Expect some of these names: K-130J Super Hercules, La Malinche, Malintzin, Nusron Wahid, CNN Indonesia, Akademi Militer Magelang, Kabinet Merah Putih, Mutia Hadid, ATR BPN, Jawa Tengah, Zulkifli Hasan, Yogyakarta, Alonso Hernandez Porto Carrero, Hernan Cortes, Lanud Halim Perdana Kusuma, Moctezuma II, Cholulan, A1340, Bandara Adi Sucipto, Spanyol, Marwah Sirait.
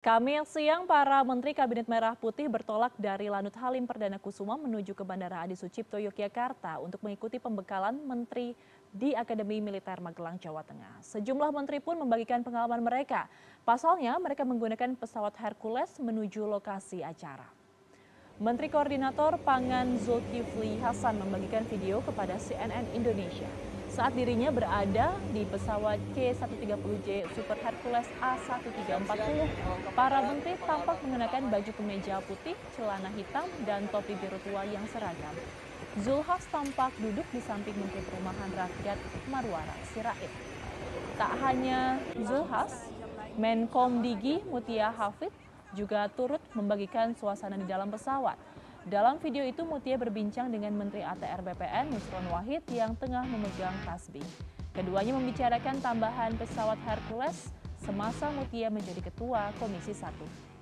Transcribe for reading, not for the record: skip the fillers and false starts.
Kamis siang, para Menteri Kabinet Merah Putih bertolak dari Lanud Halim Perdana Kusuma menuju ke Bandara Adi Sucipto, Yogyakarta untuk mengikuti pembekalan Menteri di Akademi Militer Magelang, Jawa Tengah. Sejumlah Menteri pun membagikan pengalaman mereka. Pasalnya, mereka menggunakan pesawat Hercules menuju lokasi acara. Menteri Koordinator Pangan Zulkifli Hasan membagikan video kepada CNN Indonesia saat dirinya berada di pesawat K-130J Super Hercules A1340. Para menteri tampak mengenakan baju kemeja putih, celana hitam, dan topi biru tua yang seragam. Zulhas tampak duduk di samping Menteri Perumahan Rakyat Marwah Sirait. Tak hanya Zulhas, Menkom Digi Mutia Hadid juga turut membagikan suasana di dalam pesawat. Dalam video itu, Mutia berbincang dengan Menteri ATR BPN Nusron Wahid yang tengah memegang tasbih. Keduanya membicarakan tambahan pesawat Hercules semasa Mutia menjadi Ketua Komisi 1.